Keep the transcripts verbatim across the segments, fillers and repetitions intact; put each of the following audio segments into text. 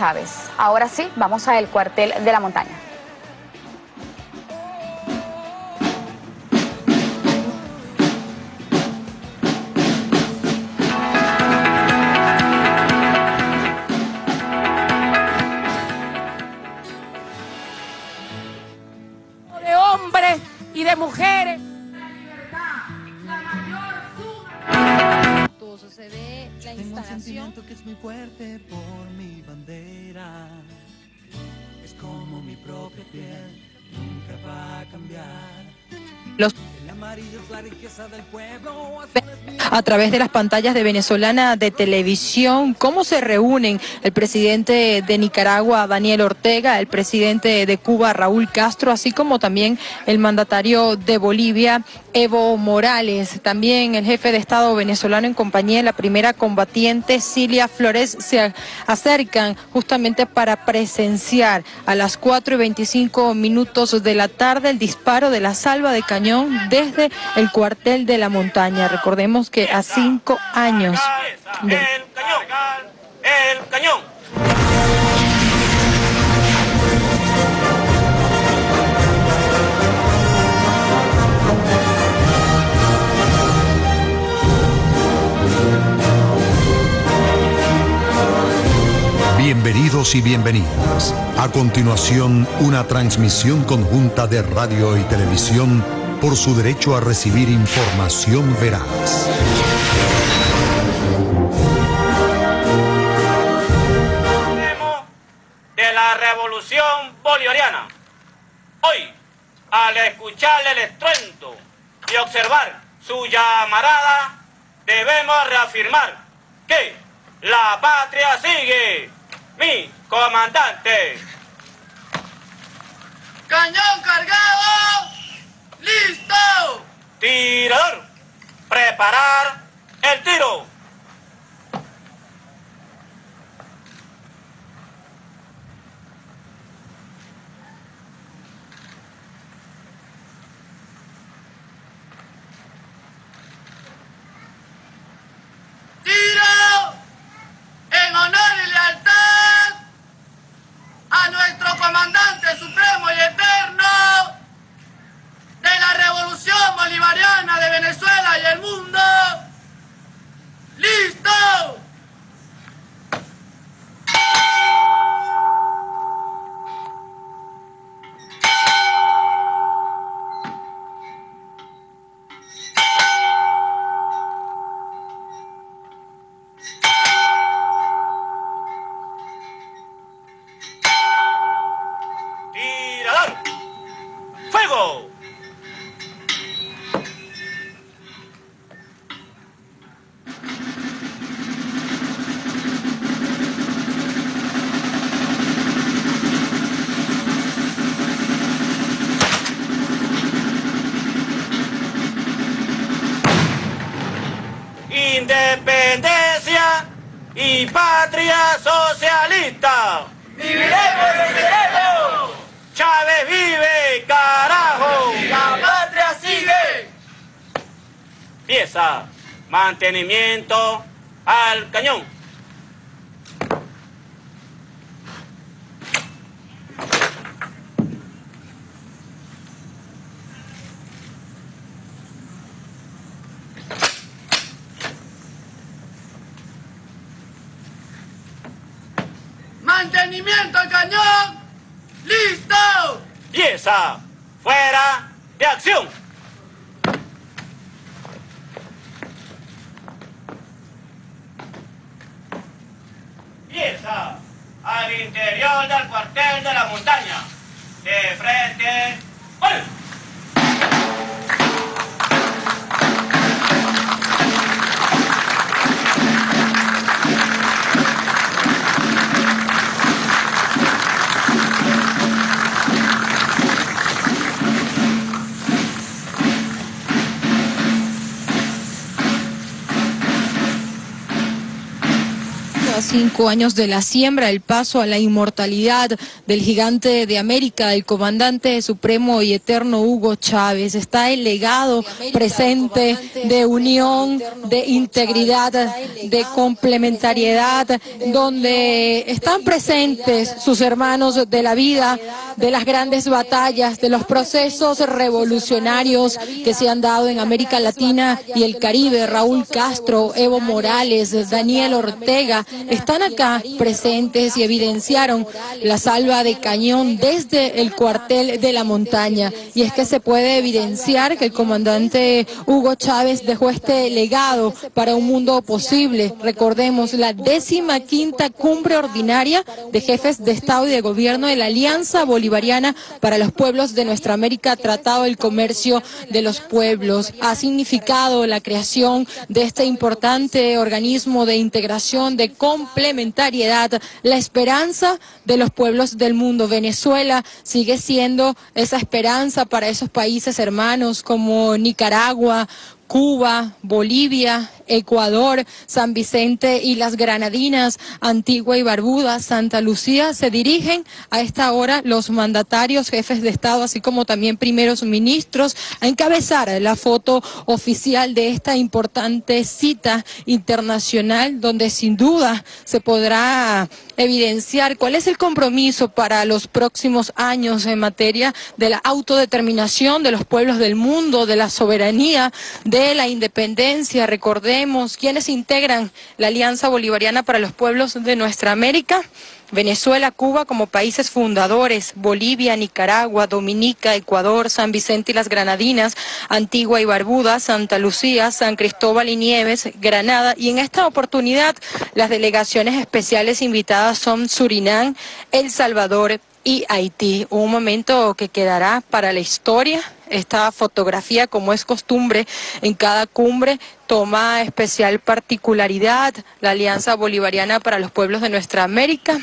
Chávez. Ahora sí, vamos al Cuartel de la Montaña. De hombres y de mujeres. Se ve la instalación. Tengo un sentimiento que es muy fuerte por mi bandera. Es como mi propia piel, nunca va a cambiar. Los... El amarillo es la riqueza del pueblo. A través de las pantallas de Venezolana de Televisión, ¿cómo se reúnen el presidente de Nicaragua, Daniel Ortega, el presidente de Cuba, Raúl Castro, así como también el mandatario de Bolivia, Evo Morales? También el jefe de Estado venezolano en compañía de la primera combatiente, Cilia Flores, se acercan justamente para presenciar a las cuatro y veinticinco minutos de la tarde el disparo de la salva de cañón desde el Cuartel de la Montaña. Recordemos que a cinco años... De... ¡El cañón! ¡El cañón! Bienvenidos y bienvenidas. A continuación, una transmisión conjunta de radio y televisión por su derecho a recibir información veraz. ...de la revolución bolivariana. Hoy, al escuchar el estruendo y observar su llamarada, debemos reafirmar que la patria sigue. Mi comandante. Cañón cargado. ¡Listo! Tirador, preparar el tiro. ¡Tiro! En honor y lealtad a nuestro comandante supremo y eterno de la revolución bolivariana de Venezuela y el mundo. ¡Listo! ¡Tirador! ¡Fuego! Independencia y patria socialista. ¡Viviremos y venceremos! ¡Chávez vive, carajo! ¡La patria sigue! Pieza, mantenimiento al cañón. ¡Mantenimiento al cañón! ¡Listo! ¡Pieza! ¡Fuera de acción! ¡Pieza! Al interior del Cuartel de la Montaña. De frente... ¡Gol! cinco años de la siembra, el paso a la inmortalidad del gigante de América, el comandante supremo y eterno Hugo Chávez. Está el legado presente de unión, de integridad, de complementariedad, donde están presentes sus hermanos de la vida, de las grandes batallas, de los procesos revolucionarios que se han dado en América Latina y el Caribe. Raúl Castro, Evo Morales, Daniel Ortega están acá presentes y evidenciaron la salva de cañón desde el Cuartel de la Montaña. Y es que se puede evidenciar que el comandante Hugo Chávez dejó este legado para un mundo posible. Recordemos la décima quinta cumbre ordinaria de jefes de Estado y de Gobierno de la Alianza Bolivariana para los Pueblos de Nuestra América, Tratado del Comercio de los Pueblos. Ha significado la creación de este importante organismo de integración, de complementariedad, la esperanza de los pueblos del mundo. Venezuela sigue siendo esa esperanza para esos países hermanos como Nicaragua, Cuba, Bolivia, Ecuador, San Vicente y las Granadinas, Antigua y Barbuda, Santa Lucía. Se dirigen a esta hora los mandatarios, jefes de Estado, así como también primeros ministros, a encabezar la foto oficial de esta importante cita internacional, donde sin duda se podrá evidenciar cuál es el compromiso para los próximos años en materia de la autodeterminación de los pueblos del mundo, de la soberanía, de la independencia. Recordemos quienes integran la Alianza Bolivariana para los Pueblos de Nuestra América: Venezuela, Cuba como países fundadores, Bolivia, Nicaragua, Dominica, Ecuador, San Vicente y las Granadinas, Antigua y Barbuda, Santa Lucía, San Cristóbal y Nieves, Granada. Y en esta oportunidad las delegaciones especiales invitadas son Surinam, El Salvador y Haití. Un momento que quedará para la historia. Esta fotografía, como es costumbre en cada cumbre, toma especial particularidad. La Alianza Bolivariana para los Pueblos de Nuestra América,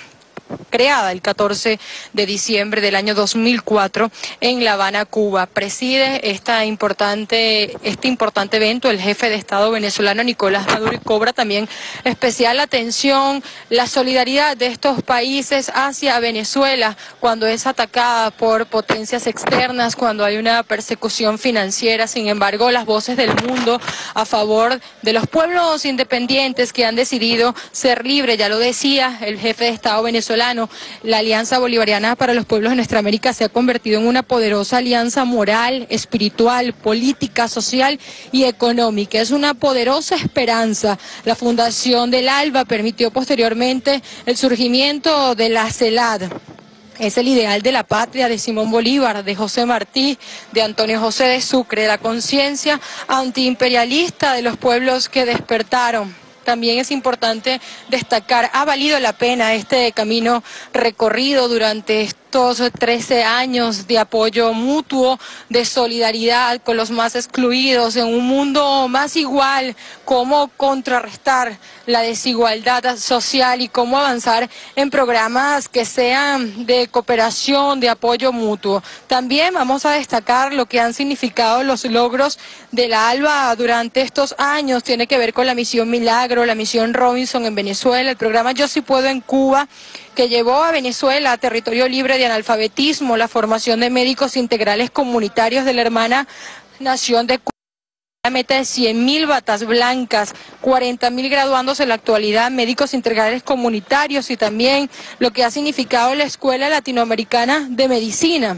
creada el catorce de diciembre del año dos mil cuatro en La Habana, Cuba. Preside esta importante, este importante evento el jefe de Estado venezolano Nicolás Maduro, y cobra también especial atención la solidaridad de estos países hacia Venezuela cuando es atacada por potencias externas, cuando hay una persecución financiera. Sin embargo, las voces del mundo a favor de los pueblos independientes que han decidido ser libres, ya lo decía el jefe de Estado venezolano, la Alianza Bolivariana para los Pueblos de Nuestra América se ha convertido en una poderosa alianza moral, espiritual, política, social y económica. Es una poderosa esperanza. La fundación del ALBA permitió posteriormente el surgimiento de la CELADE. Es el ideal de la patria de Simón Bolívar, de José Martí, de Antonio José de Sucre, de la conciencia antiimperialista de los pueblos que despertaron. También es importante destacar, ha valido la pena este camino recorrido durante estos trece años de apoyo mutuo, de solidaridad con los más excluidos, en un mundo más igual, cómo contrarrestar la desigualdad social y cómo avanzar en programas que sean de cooperación, de apoyo mutuo. También vamos a destacar lo que han significado los logros de la ALBA durante estos años. Tiene que ver con la misión Milagro, la misión Robinson en Venezuela, el programa Yo Sí Puedo en Cuba, que llevó a Venezuela a territorio libre de analfabetismo, la formación de médicos integrales comunitarios de la hermana nación de Cuba, la meta de cien mil batas blancas, cuarenta mil graduándose en la actualidad, médicos integrales comunitarios, y también lo que ha significado la Escuela Latinoamericana de Medicina.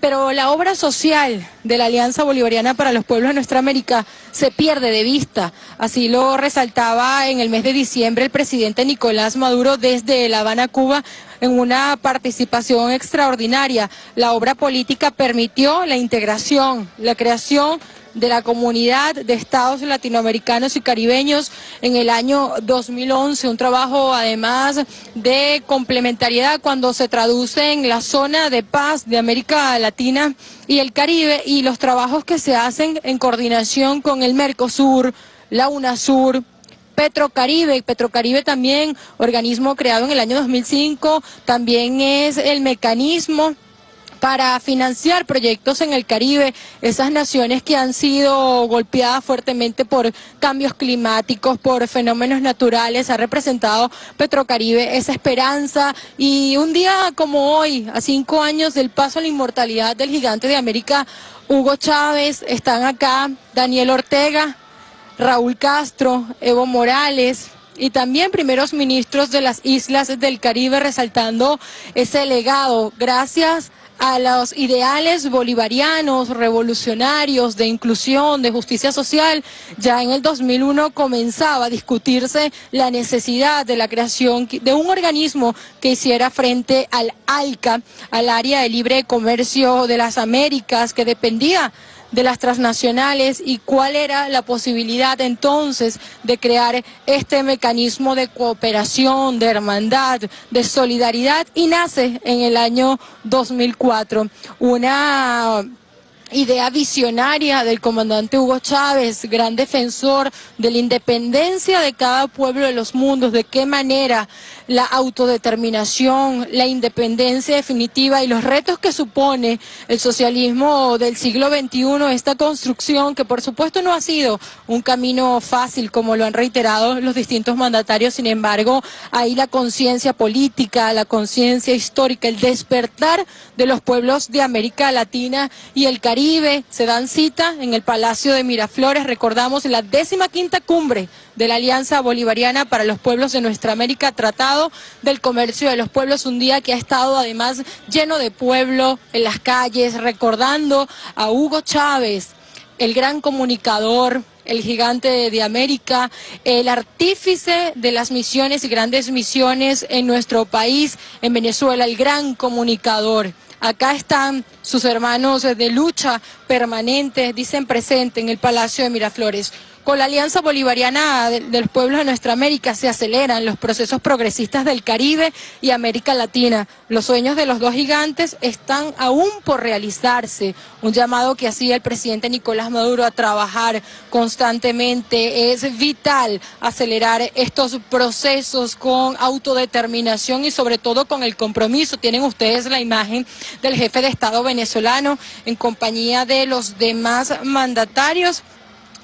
Pero la obra social de la Alianza Bolivariana para los Pueblos de Nuestra América se pierde de vista. Así lo resaltaba en el mes de diciembre el presidente Nicolás Maduro desde La Habana, Cuba, en una participación extraordinaria. La obra política permitió la integración, la creación de la comunidad de estados latinoamericanos y caribeños en el año dos mil once, un trabajo además de complementariedad cuando se traduce en la zona de paz de América Latina y el Caribe, y los trabajos que se hacen en coordinación con el MERCOSUR, la UNASUR, Petrocaribe. Petrocaribe también, organismo creado en el año dos mil cinco, también es el mecanismo para financiar proyectos en el Caribe, esas naciones que han sido golpeadas fuertemente por cambios climáticos, por fenómenos naturales. Ha representado Petrocaribe esa esperanza, y un día como hoy, a cinco años del paso a la inmortalidad del gigante de América, Hugo Chávez, están acá Daniel Ortega, Raúl Castro, Evo Morales y también primeros ministros de las islas del Caribe, resaltando ese legado gracias a los ideales bolivarianos, revolucionarios, de inclusión, de justicia social. Ya en el dos mil uno comenzaba a discutirse la necesidad de la creación de un organismo que hiciera frente al ALCA, al Área de Libre Comercio de las Américas, que dependía de las transnacionales, y cuál era la posibilidad entonces de crear este mecanismo de cooperación, de hermandad, de solidaridad, y nace en el año dos mil cuatro. Una idea visionaria del comandante Hugo Chávez, gran defensor de la independencia de cada pueblo de los mundos, de qué manera la autodeterminación, la independencia definitiva y los retos que supone el socialismo del siglo veintiuno, esta construcción que por supuesto no ha sido un camino fácil, como lo han reiterado los distintos mandatarios. Sin embargo, ahí la conciencia política, la conciencia histórica, el despertar de los pueblos de América Latina y el Caribe se dan cita en el Palacio de Miraflores. Recordamos la décima quinta cumbre de la Alianza Bolivariana para los Pueblos de Nuestra América, Tratado del Comercio de los Pueblos, un día que ha estado además lleno de pueblo en las calles, recordando a Hugo Chávez, el gran comunicador, el gigante de América, el artífice de las misiones y grandes misiones en nuestro país, en Venezuela, el gran comunicador. Acá están sus hermanos de lucha permanente, dicen presente en el Palacio de Miraflores. Con la Alianza Bolivariana de los Pueblos de Nuestra América se aceleran los procesos progresistas del Caribe y América Latina. Los sueños de los dos gigantes están aún por realizarse. Un llamado que hacía el presidente Nicolás Maduro a trabajar constantemente. Es vital acelerar estos procesos con autodeterminación y sobre todo con el compromiso. Tienen ustedes la imagen del jefe de Estado venezolano en compañía de los demás mandatarios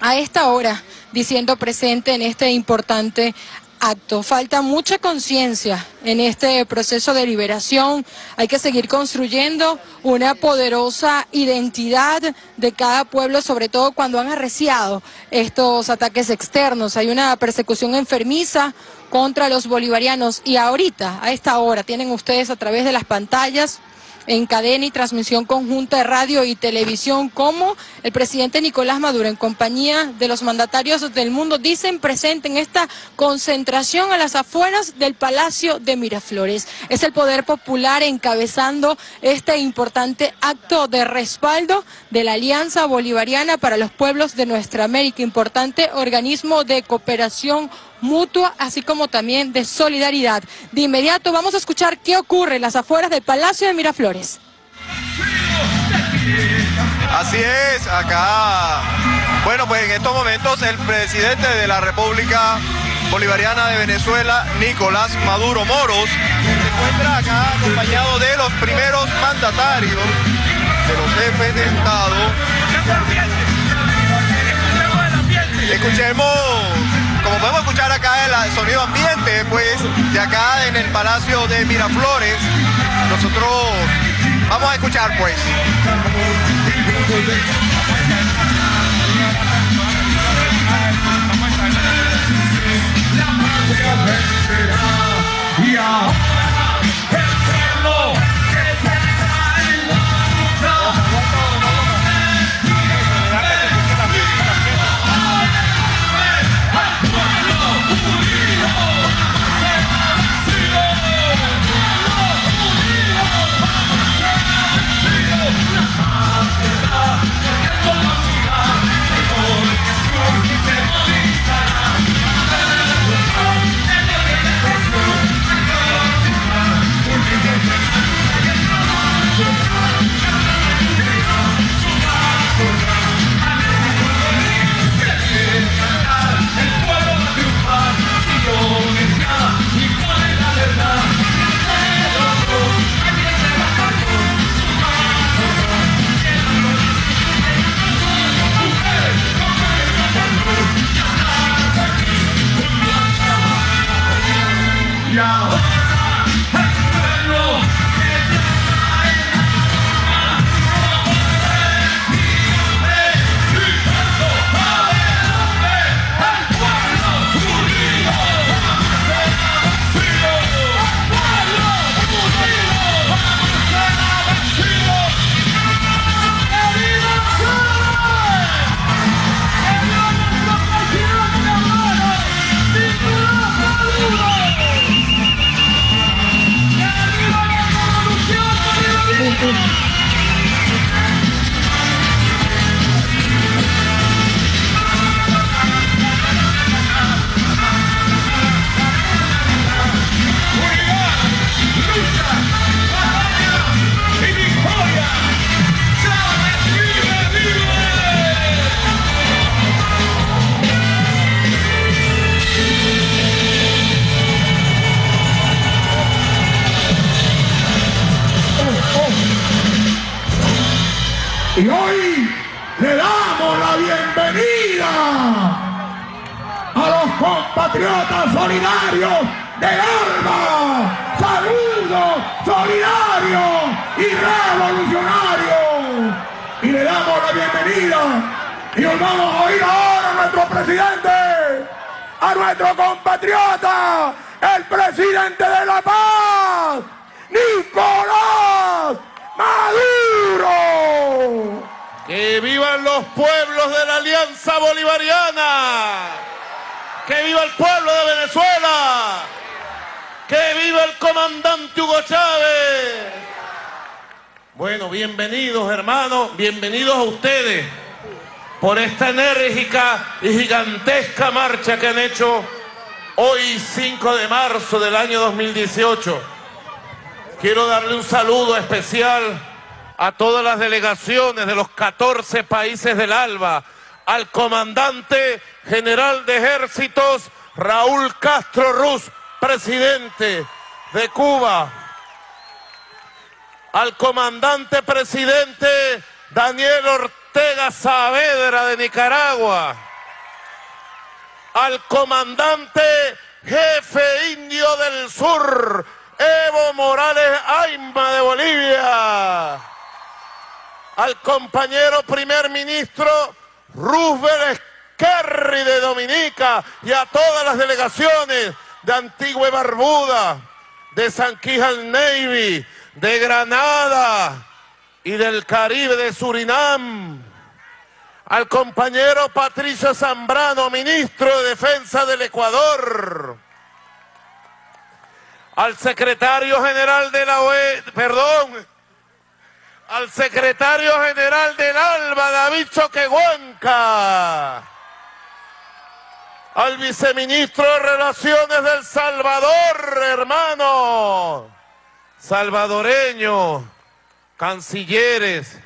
a esta hora, diciendo presente en este importante acto. Falta mucha conciencia en este proceso de liberación. Hay que seguir construyendo una poderosa identidad de cada pueblo, sobre todo cuando han arreciado estos ataques externos. Hay una persecución enfermiza contra los bolivarianos, y ahorita, a esta hora, tienen ustedes a través de las pantallas en cadena y transmisión conjunta de radio y televisión, como el presidente Nicolás Maduro, en compañía de los mandatarios del mundo, dicen presente en esta concentración a las afueras del Palacio de Miraflores. Es el poder popular encabezando este importante acto de respaldo de la Alianza Bolivariana para los Pueblos de Nuestra América, importante organismo de cooperación mutua, así como también de solidaridad. De inmediato vamos a escuchar qué ocurre en las afueras del Palacio de Miraflores. Así es, acá. Bueno, pues en estos momentos el presidente de la República Bolivariana de Venezuela, Nicolás Maduro Moros, se encuentra acá acompañado de los primeros mandatarios, de los jefes de Estado. Escuchemos. Como podemos escuchar acá el sonido ambiente, pues, de acá en el Palacio de Miraflores, nosotros vamos a escuchar, pues. Y hoy le damos la bienvenida a los compatriotas solidarios de ALBA. Saludos solidarios y revolucionarios. Y le damos la bienvenida y nos vamos a oír ahora a nuestro presidente, a nuestro compatriota, el presidente de La Paz, Nicolás Maduro. ¡Que vivan los pueblos de la Alianza Bolivariana! ¡Que viva el pueblo de Venezuela! ¡Que viva el comandante Hugo Chávez! Bueno, bienvenidos hermanos, bienvenidos a ustedes por esta enérgica y gigantesca marcha que han hecho hoy cinco de marzo del año dos mil dieciocho. Quiero darle un saludo especial a todas las delegaciones de los catorce países del ALBA, al comandante general de ejércitos Raúl Castro Ruz, presidente de Cuba, al comandante presidente Daniel Ortega Saavedra de Nicaragua, al comandante jefe indio del sur, Evo Morales Ayma de Bolivia, al compañero primer ministro Roosevelt Kerry de Dominica y a todas las delegaciones de Antigua y Barbuda, de San Quijal Navy, de Granada y del Caribe de Surinam, al compañero Patricio Zambrano, ministro de Defensa del Ecuador, al secretario general de la O E, perdón, al secretario general del ALBA, David Choquehuanca, al viceministro de Relaciones del Salvador, hermano, salvadoreño, cancilleres,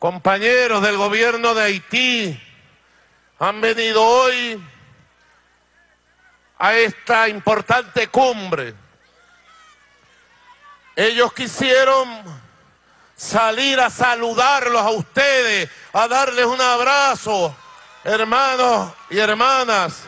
compañeros del gobierno de Haití, han venido hoy a esta importante cumbre. Ellos quisieron salir a saludarlos a ustedes, a darles un abrazo, hermanos y hermanas.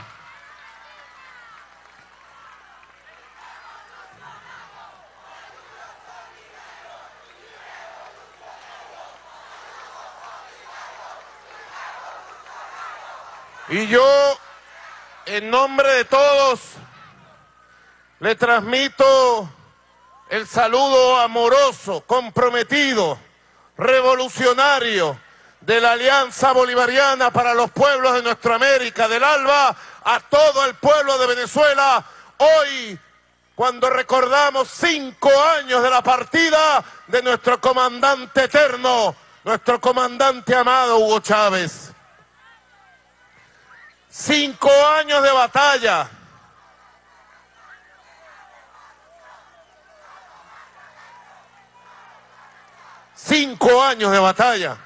Y yo, en nombre de todos, le transmito el saludo amoroso, comprometido, revolucionario de la Alianza Bolivariana para los Pueblos de Nuestra América, del ALBA, a todo el pueblo de Venezuela. Hoy, cuando recordamos cinco años de la partida de nuestro comandante eterno, nuestro comandante amado Hugo Chávez. Cinco años de batalla. Cinco años de batalla.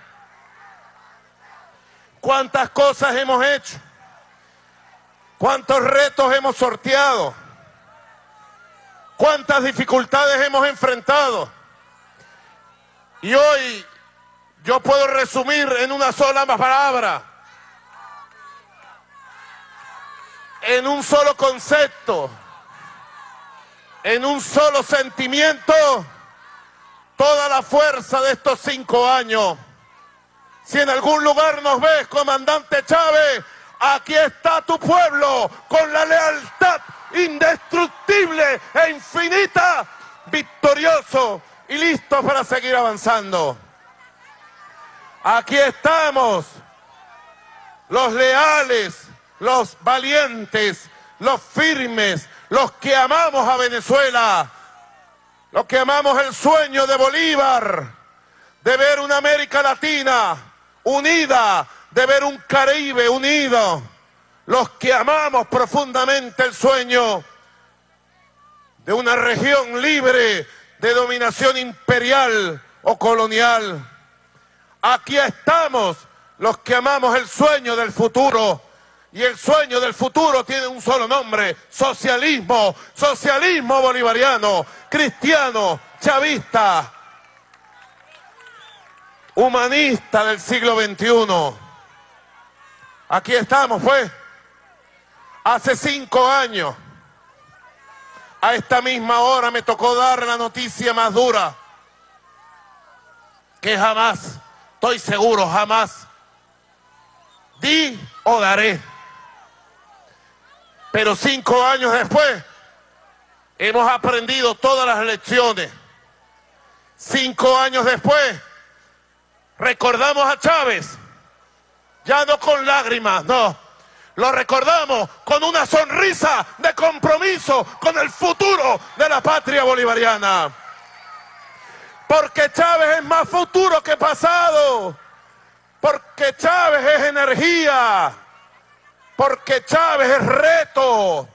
¿Cuántas cosas hemos hecho? ¿Cuántos retos hemos sorteado? ¿Cuántas dificultades hemos enfrentado? Y hoy yo puedo resumir en una sola palabra, en un solo concepto, en un solo sentimiento, toda la fuerza de estos cinco años. Si en algún lugar nos ves, comandante Chávez, aquí está tu pueblo con la lealtad indestructible e infinita, victorioso y listo para seguir avanzando. Aquí estamos, los leales, los valientes, los firmes, los que amamos a Venezuela, los que amamos el sueño de Bolívar, de ver una América Latina unida, de ver un Caribe unido, los que amamos profundamente el sueño de una región libre de dominación imperial o colonial. Aquí estamos los que amamos el sueño del futuro. Y el sueño del futuro tiene un solo nombre: socialismo, socialismo bolivariano, cristiano, chavista. humanista del siglo veintiuno. Aquí estamos, pues. Hace cinco años, a esta misma hora, me tocó dar la noticia más dura, que jamás, estoy seguro, jamás di o daré. Pero cinco años después, hemos aprendido todas las lecciones. Cinco años después, recordamos a Chávez, ya no con lágrimas, no. Lo recordamos con una sonrisa de compromiso con el futuro de la patria bolivariana. Porque Chávez es más futuro que pasado. Porque Chávez es energía. Porque Chávez es reto.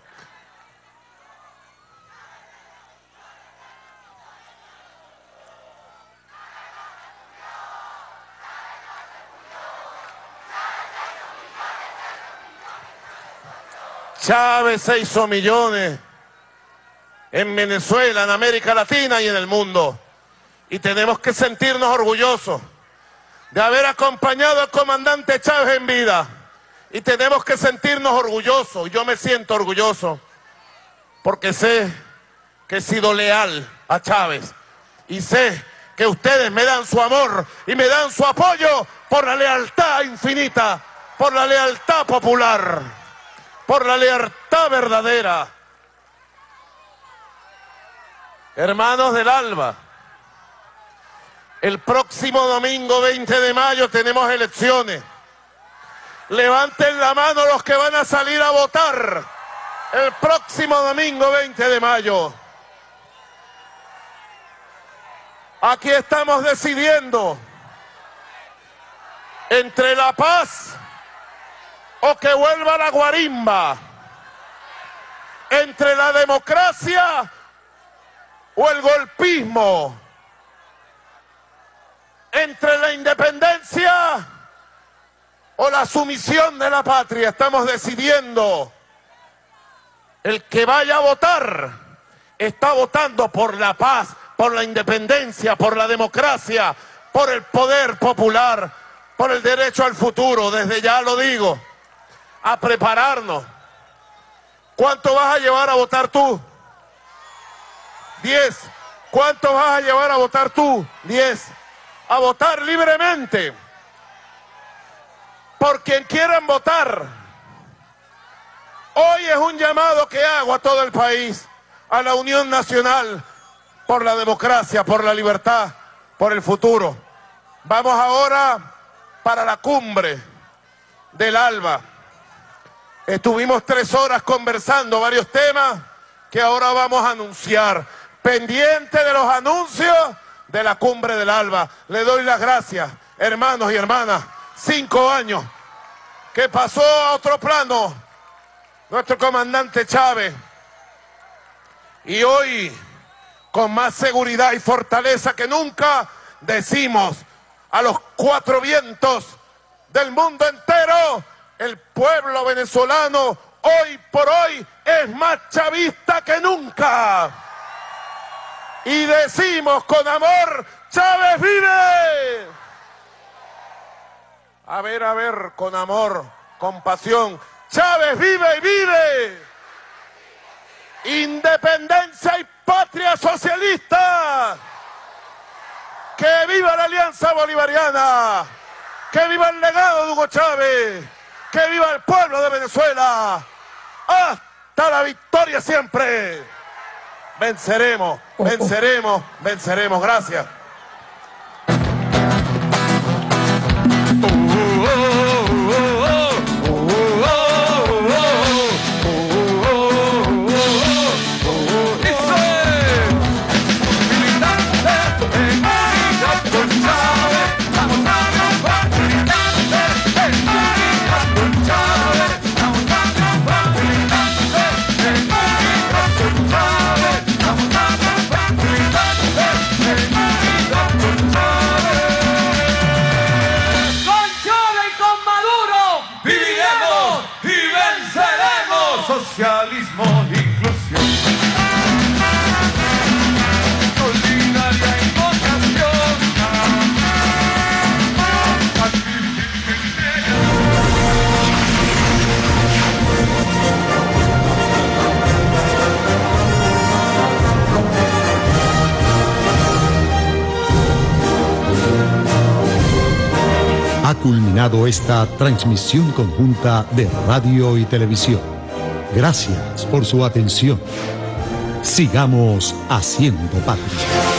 Chávez se hizo millones en Venezuela, en América Latina y en el mundo. Y tenemos que sentirnos orgullosos de haber acompañado al comandante Chávez en vida. Y tenemos que sentirnos orgullosos, yo me siento orgulloso, porque sé que he sido leal a Chávez. Y sé que ustedes me dan su amor y me dan su apoyo por la lealtad infinita, por la lealtad popular, por la lealtad verdadera. Hermanos del ALBA, el próximo domingo veinte de mayo tenemos elecciones. Levanten la mano los que van a salir a votar el próximo domingo veinte de mayo. Aquí estamos decidiendo entre la paz o que vuelva la guarimba, entre la democracia o el golpismo, entre la independencia o la sumisión de la patria. Estamos decidiendo. El que vaya a votar está votando por la paz, por la independencia, por la democracia, por el poder popular, por el derecho al futuro. Desde ya lo digo, a prepararnos. ¿Cuánto vas a llevar a votar tú? Diez. ¿Cuánto vas a llevar a votar tú? Diez. A votar libremente, por quien quieran votar. Hoy es un llamado que hago a todo el país, a la unión nacional, por la democracia, por la libertad, por el futuro. Vamos ahora para la cumbre del ALBA. Estuvimos tres horas conversando varios temas que ahora vamos a anunciar. Pendiente de los anuncios de la cumbre del ALBA. Le doy las gracias, hermanos y hermanas. Cinco años que pasó a otro plano nuestro comandante Chávez. Y hoy, con más seguridad y fortaleza que nunca, decimos a los cuatro vientos del mundo entero: el pueblo venezolano hoy por hoy es más chavista que nunca. Y decimos con amor: ¡Chávez vive! A ver, a ver, con amor, con pasión. ¡Chávez vive y vive! ¡Independencia y patria socialista! ¡Que viva la Alianza Bolivariana! ¡Que viva el legado de Hugo Chávez! ¡Que viva el pueblo de Venezuela! ¡Hasta la victoria siempre! Venceremos, venceremos, venceremos. Gracias. ha culminado esta transmisión conjunta de radio y televisión. Gracias por su atención. Sigamos haciendo patria.